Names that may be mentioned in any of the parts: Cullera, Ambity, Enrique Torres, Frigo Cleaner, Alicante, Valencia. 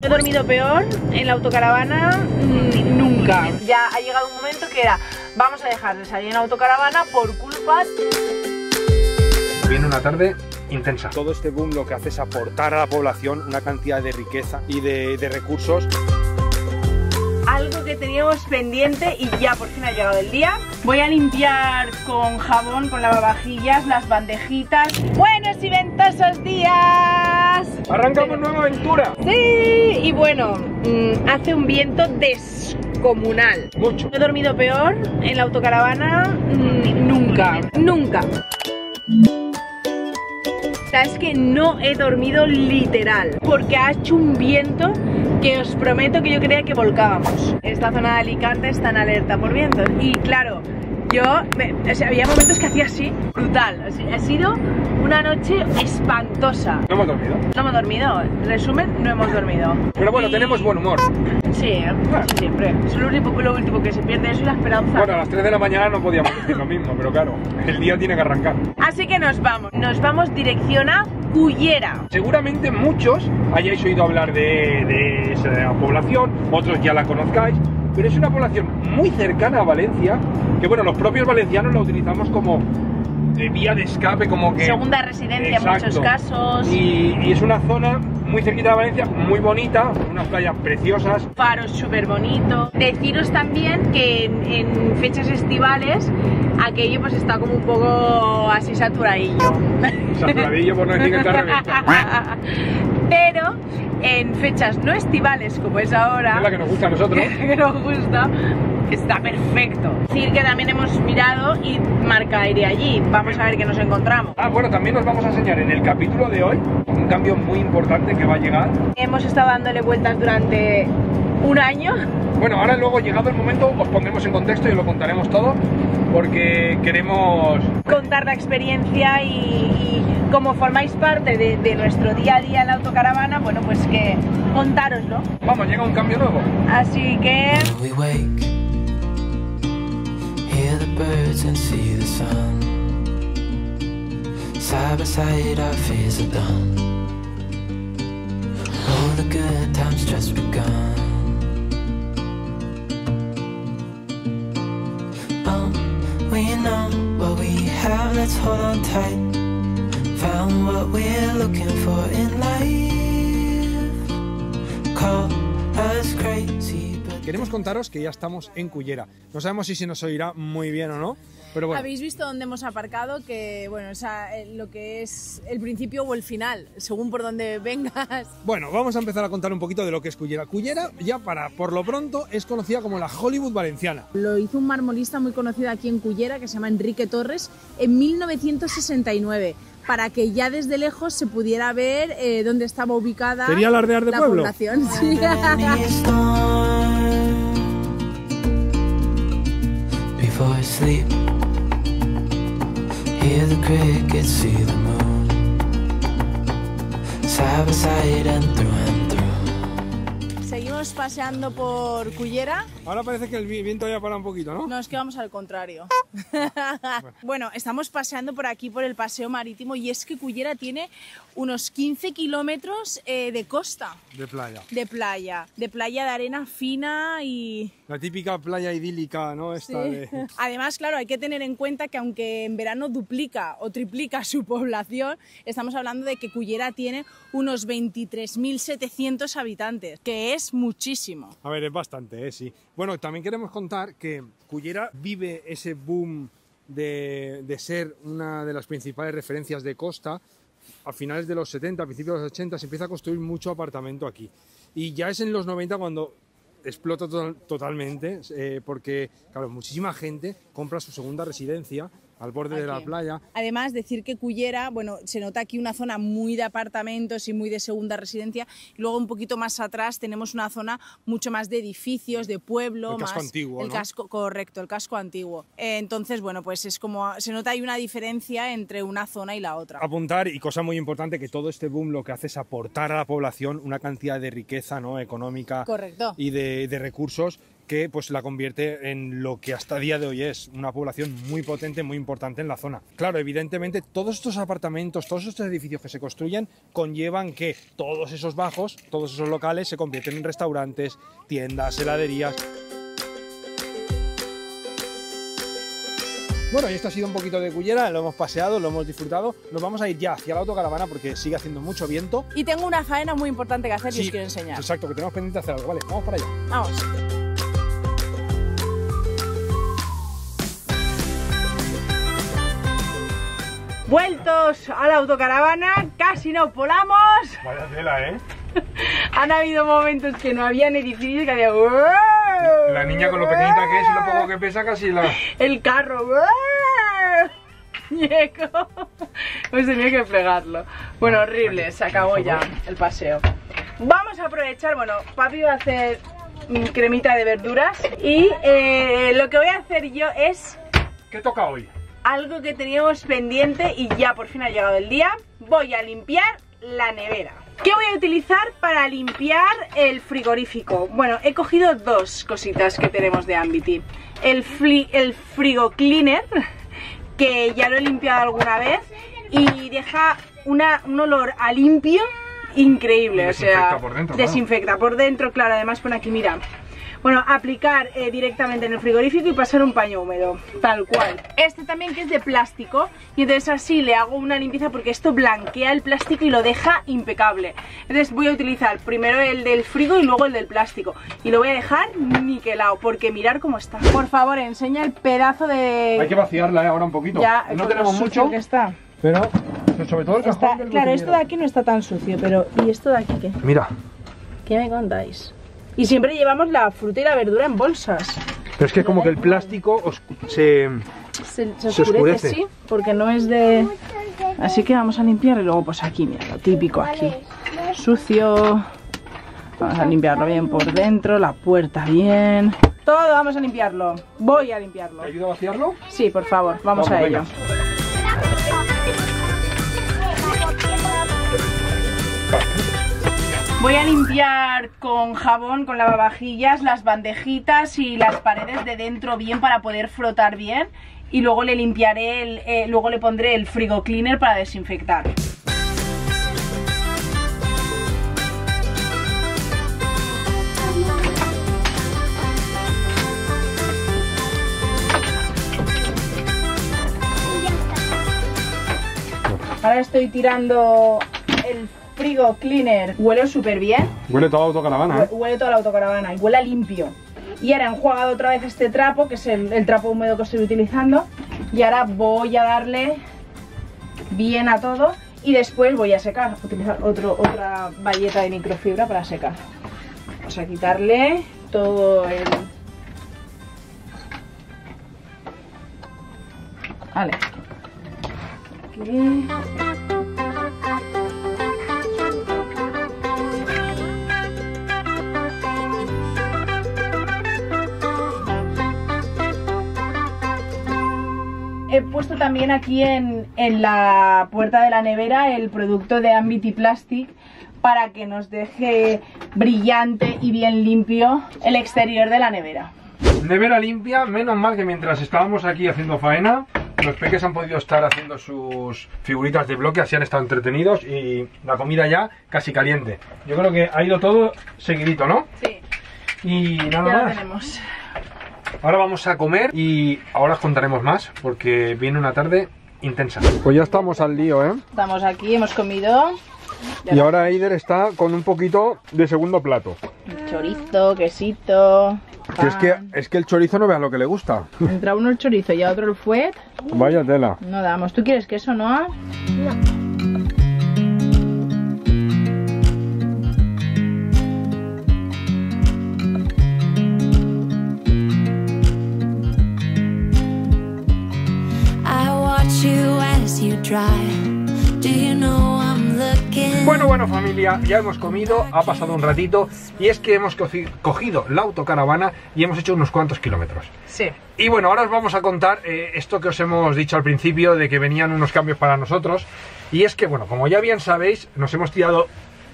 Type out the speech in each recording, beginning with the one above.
He dormido peor en la autocaravana nunca. Ya ha llegado un momento que era, vamos a dejar de salir en la autocaravana por culpa. Viene una tarde intensa. Todo este boom lo que hace es aportar a la población una cantidad de riqueza y de recursos. Algo que teníamos pendiente y ya por fin ha llegado el día. Voy a limpiar con jabón, con lavavajillas, las bandejitas. Buenos y ventosos días. Arrancamos nueva aventura. Sí, y bueno, hace un viento descomunal. Mucho. He dormido peor en la autocaravana nunca. Es que no he dormido literal, porque ha hecho un viento que os prometo que yo creía que volcábamos. Esta zona de Alicante está en alerta por vientos y claro, había momentos que hacía así, brutal. O sea, ha sido una noche espantosa. No hemos dormido. No hemos dormido, resumen, no hemos dormido. Pero bueno, tenemos buen humor. Sí, siempre. Solo lo último que se pierde es la esperanza. Bueno, a las 3 de la mañana no podíamos decir lo mismo, pero claro, el día tiene que arrancar. Así que nos vamos. Nos vamos dirección a Cullera. Seguramente muchos hayáis oído hablar de esa población, otros ya la conozcáis, pero es una población muy cercana a Valencia, que bueno, los propios valencianos la utilizamos como de vía de escape, como que... Segunda residencia. Exacto. En muchos casos. Y es una zona muy cerquita de Valencia, muy bonita, unas playas preciosas. Faros súper bonito. Deciros también que en fechas estivales aquello pues está como un poco así saturadillo. Saturadillo por no decir que está reventar. Pero en fechas no estivales como es ahora... Es la que nos gusta a nosotros. Que nos gusta. Está perfecto. Es decir, que también hemos mirado y marca aire allí. Vamos a ver qué nos encontramos. Ah, bueno, también nos vamos a enseñar en el capítulo de hoy un cambio muy importante que va a llegar. Hemos estado dándole vueltas durante un año. Bueno, ahora luego llegado el momento os pondremos en contexto y os lo contaremos todo, porque queremos contar la experiencia y como formáis parte de nuestro día a día en la autocaravana, bueno, pues que contároslo. Vamos, llega un cambio nuevo. Así que... Hear the birds and see the sun. Side by side our fears are done. All the good times just begun. Oh, we know what we have, let's hold on tight. Found what we're looking for in life. Call us crazy. Queremos contaros que ya estamos en Cullera. No sabemos si se nos oirá muy bien o no, pero bueno. Habéis visto dónde hemos aparcado, que bueno, o sea, lo que es el principio o el final, según por donde vengas. Bueno, vamos a empezar a contar un poquito de lo que es Cullera. Cullera, ya por lo pronto, es conocida como la Hollywood valenciana. Lo hizo un marmolista muy conocido aquí en Cullera, que se llama Enrique Torres, en 1969. Para que ya desde lejos se pudiera ver dónde estaba ubicada. ¿Quería alardear de pueblo? Población, sí. Seguimos paseando por Cullera. Ahora parece que el viento ya para un poquito, ¿no? No, es que vamos al contrario. Bueno, estamos paseando por aquí, por el paseo marítimo, y es que Cullera tiene unos 15 kilómetros de costa. De playa. De playa de arena fina y... La típica playa idílica, ¿no? Esta sí. Además, claro, hay que tener en cuenta que aunque en verano duplica o triplica su población, estamos hablando de que Cullera tiene unos 23.700 habitantes, que es muchísimo. A ver, es bastante, sí. Bueno, también queremos contar que Cullera vive ese boom de ser una de las principales referencias de costa. A finales de los 70, a principios de los 80 se empieza a construir mucho apartamento aquí, y ya es en los 90 cuando explota totalmente, porque claro, muchísima gente compra su segunda residencia al borde aquí de la playa. Además, decir que Cullera, bueno, se nota aquí una zona muy de apartamentos y muy de segunda residencia, y luego un poquito más atrás tenemos una zona mucho más de edificios, de pueblo. El casco antiguo, ¿no? Correcto, el casco antiguo. Entonces, bueno, pues es como, se nota hay una diferencia entre una zona y la otra. Apuntar, y cosa muy importante, que todo este boom lo que hace es aportar a la población una cantidad de riqueza, ¿no? Económica. Correcto. Y de recursos que pues la convierte en lo que hasta día de hoy es una población muy potente, muy importante en la zona. Claro, evidentemente todos estos apartamentos, todos estos edificios que se construyan conllevan que todos esos bajos, todos esos locales se convierten en restaurantes, tiendas, heladerías. Bueno, y esto ha sido un poquito de Cullera, lo hemos paseado, lo hemos disfrutado. Nos vamos a ir ya hacia la autocaravana porque sigue haciendo mucho viento. Y tengo una faena muy importante que hacer, sí, y os quiero enseñar. Exacto, que tenemos pendiente de hacer algo. Vale, vamos para allá. Vamos. Vueltos a la autocaravana, casi nos volamos. Vaya tela, ¿eh? Han habido momentos que no habían edificios, que había... La niña con lo pequeñita que es y lo poco que pesa casi la... El carro... Ñeco. Pues tenía que plegarlo. Bueno, horrible, se acabó ya el paseo. Vamos a aprovechar, bueno, papi va a hacer cremita de verduras y lo que voy a hacer yo es... ¿Qué toca hoy? Algo que teníamos pendiente y ya por fin ha llegado el día. Voy a limpiar la nevera. ¿Qué voy a utilizar para limpiar el frigorífico? Bueno, he cogido dos cositas que tenemos de Ambity. El Frigo Cleaner, que ya lo he limpiado alguna vez y deja un olor a limpio increíble. Desinfecta, o sea, por dentro, desinfecta, claro, por dentro, claro. Además pone aquí, mira. Bueno, aplicar directamente en el frigorífico y pasar un paño húmedo, tal cual. Este también, que es de plástico, y entonces así le hago una limpieza porque esto blanquea el plástico y lo deja impecable. Entonces voy a utilizar primero el del frigo y luego el del plástico. Y lo voy a dejar niquelado, porque mirar cómo está. Por favor, enseña el pedazo de... Hay que vaciarla ahora un poquito. Ya, no tenemos mucho, que está. Pero sobre todo el cajón del... Claro, esto de aquí no está tan sucio, pero... ¿Y esto de aquí qué? Mira. ¿Qué me contáis? Y siempre llevamos la fruta y la verdura en bolsas. Pero es que como que el plástico se oscurece, sí, porque no es de... Así que vamos a limpiar y luego pues aquí, mira, lo típico aquí. Sucio. Vamos a limpiarlo bien por dentro, la puerta bien. Todo vamos a limpiarlo. Voy a limpiarlo. ¿Te ayudo a vaciarlo? Sí, por favor, vamos a ello. Voy a limpiar con jabón, con lavavajillas, las bandejitas y las paredes de dentro bien para poder frotar bien. Y luego le limpiaré, luego le pondré el Frigo Cleaner para desinfectar. Ahora estoy tirando el Frigo Cleaner, huele súper bien. Huele toda la autocaravana, ¿eh? Huele toda la autocaravana y huele limpio. Y ahora he enjuagado otra vez este trapo, que es el trapo húmedo que estoy utilizando. Y ahora voy a darle bien a todo y después voy a secar. Voy a utilizar otra bayeta de microfibra para secar. Vamos a quitarle todo el... Vale. Aquí. He puesto también aquí en la puerta de la nevera el producto de Ambity Plastic para que nos deje brillante y bien limpio el exterior de la nevera. Nevera limpia, menos mal que mientras estábamos aquí haciendo faena, los peques han podido estar haciendo sus figuritas de bloque, así han estado entretenidos y la comida ya casi caliente. Yo creo que ha ido todo seguidito, ¿no? Sí. Y nada ya más. Lo tenemos. Ahora vamos a comer y ahora os contaremos más porque viene una tarde intensa. Pues ya estamos al lío, ¿eh? Estamos aquí, hemos comido. Y ahora Eider está con un poquito de segundo plato. Chorizo, quesito... Que es que el chorizo no veas lo que le gusta. Entra uno el chorizo y a otro el fuet. Vaya tela. No damos. ¿Tú quieres queso, no? No. Bueno, familia, ya hemos comido, ha pasado un ratito y es que hemos cogido la autocaravana y hemos hecho unos cuantos kilómetros. Sí. Y bueno, ahora os vamos a contar esto que os hemos dicho al principio de que venían unos cambios para nosotros. Y es que, bueno, como ya bien sabéis, nos hemos tirado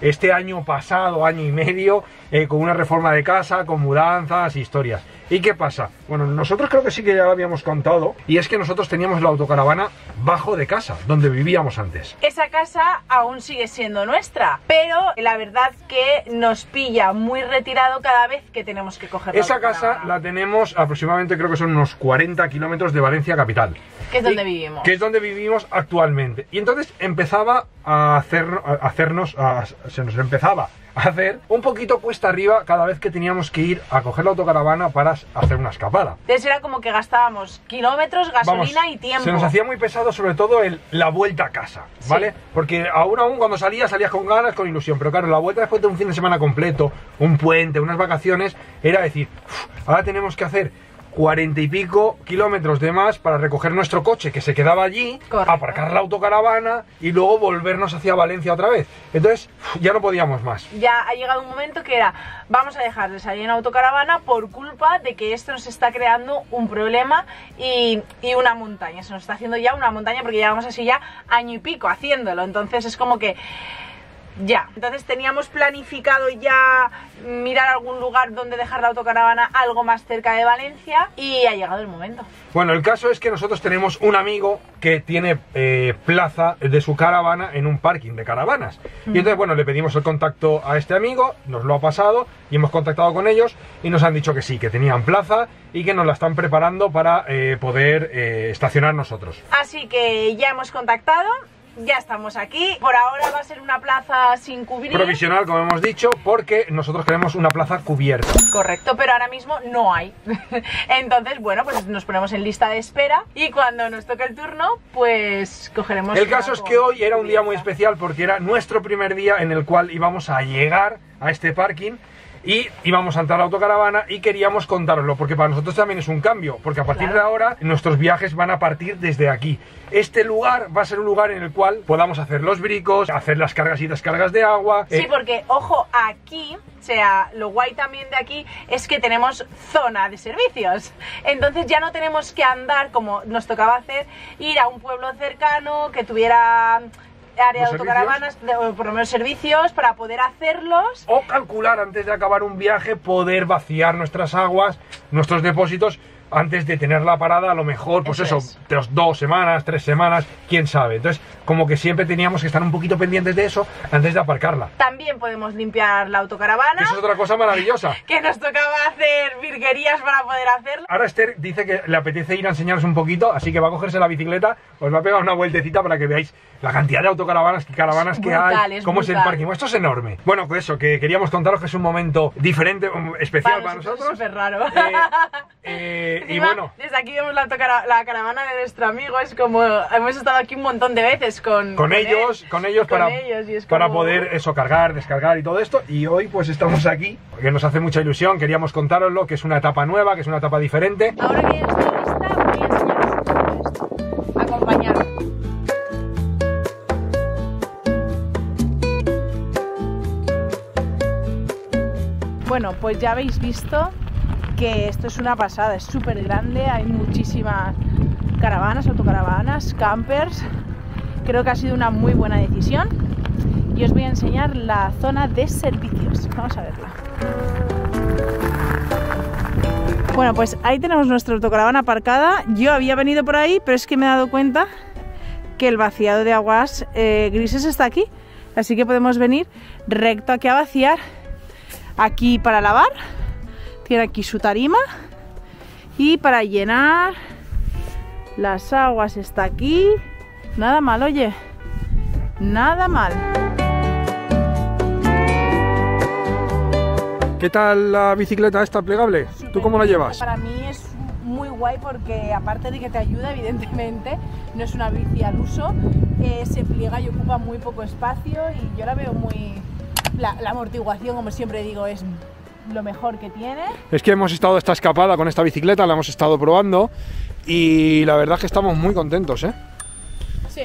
este año pasado, año y medio, con una reforma de casa, con mudanzas, historias. ¿Y qué pasa? Bueno, nosotros creo que sí que ya lo habíamos contado, y es que nosotros teníamos la autocaravana bajo de casa, donde vivíamos antes. Esa casa aún sigue siendo nuestra, pero la verdad que nos pilla muy retirado cada vez que tenemos que coger la autocaravana. Esa casa la tenemos aproximadamente, creo que son unos 40 kilómetros de Valencia capital. Que es donde vivimos. Que es donde vivimos actualmente. Y entonces empezaba a se nos empezaba a hacer un poquito cuesta arriba cada vez que teníamos que ir a coger la autocaravana para hacer una escapada. Entonces era como que gastábamos kilómetros, gasolina y tiempo. Se nos hacía muy pesado, sobre todo la vuelta a casa, ¿vale? Sí. Porque aún cuando salías con ganas, con ilusión. Pero claro, la vuelta después de un fin de semana completo, un puente, unas vacaciones, era decir, ahora tenemos que hacer 40 y pico kilómetros de más para recoger nuestro coche que se quedaba allí. Correcto. Aparcar la autocaravana y luego volvernos hacia Valencia otra vez. Entonces ya no podíamos más. Ya ha llegado un momento que era, vamos a dejar de salir en autocaravana por culpa de que esto nos está creando un problema y una montaña. Se nos está haciendo ya una montaña porque llevamos así ya año y pico haciéndolo. Entonces es como que ya. Entonces teníamos planificado ya mirar algún lugar donde dejar la autocaravana algo más cerca de Valencia y ha llegado el momento. Bueno, el caso es que nosotros tenemos un amigo que tiene plaza de su caravana en un parking de caravanas. Y entonces, bueno, le pedimos el contacto a este amigo, nos lo ha pasado y hemos contactado con ellos y nos han dicho que sí, que tenían plaza y que nos la están preparando para poder estacionar nosotros. Así que ya hemos contactado. Ya estamos aquí, por ahora va a ser una plaza sin cubrir. Provisional, como hemos dicho, porque nosotros queremos una plaza cubierta. Correcto, pero ahora mismo no hay. Entonces, bueno, pues nos ponemos en lista de espera y cuando nos toque el turno, pues cogeremos. El caso es que hoy era un día muy especial porque era nuestro primer día en el cual íbamos a llegar a este parking y íbamos a entrar a la autocaravana y queríamos contároslo, porque para nosotros también es un cambio, porque a partir de ahora nuestros viajes van a partir desde aquí. Este lugar va a ser un lugar en el cual podamos hacer los bricos, hacer las cargas y descargas de agua. Sí, porque, ojo, aquí, o sea, lo guay también de aquí es que tenemos zona de servicios. Entonces ya no tenemos que andar, como nos tocaba hacer, ir a un pueblo cercano que tuviera área de autocaravanas, o por lo menos servicios, para poder hacerlos. O calcular antes de acabar un viaje, poder vaciar nuestras aguas, nuestros depósitos, antes de tener la parada, a lo mejor, pues eso, 2 semanas, 3 semanas, quién sabe. Entonces, como que siempre teníamos que estar un poquito pendientes de eso antes de aparcarla. También podemos limpiar la autocaravana. Eso es otra cosa maravillosa. Que nos tocaba hacer virguerías para poder hacerlo. Ahora Esther dice que le apetece ir a enseñaros un poquito, así que va a cogerse la bicicleta, os va a pegar una vueltecita para que veáis la cantidad de autocaravanas que hay, cómo es el parking. Esto es enorme. Bueno, pues eso, que queríamos contaros que es un momento diferente, especial para nosotros. Es súper raro. Encima, y bueno, desde aquí vemos la caravana de nuestro amigo. Es como, hemos estado aquí un montón de veces con ellos para poder eso, cargar, descargar y todo esto. Y hoy pues estamos aquí, que nos hace mucha ilusión. Queríamos contároslo, que es una etapa nueva, que es una etapa diferente. Ahora que ya estoy lista, voy a enseñaros todo esto. Acompañadme. Bueno, pues ya habéis visto que esto es una pasada, es súper grande, hay muchísimas caravanas, autocaravanas, campers. Creo que ha sido una muy buena decisión y os voy a enseñar la zona de servicios. Vamos a verla. Bueno, pues ahí tenemos nuestra autocaravana aparcada. Yo había venido por ahí, pero es que me he dado cuenta que el vaciado de aguas grises está aquí, así que podemos venir recto aquí a vaciar, aquí para lavar. Tiene aquí su tarima y para llenar las aguas está aquí. Nada mal, oye, nada mal. ¿Qué tal la bicicleta esta plegable? ¿Tú cómo la llevas? Para mí es muy guay porque aparte de que te ayuda, evidentemente, no es una bici al uso, se pliega y ocupa muy poco espacio y yo la veo muy... La amortiguación, como siempre digo, es lo mejor que tiene. Es que hemos estado esta escapada con esta bicicleta, la hemos estado probando y la verdad es que estamos muy contentos, ¿eh? Sí.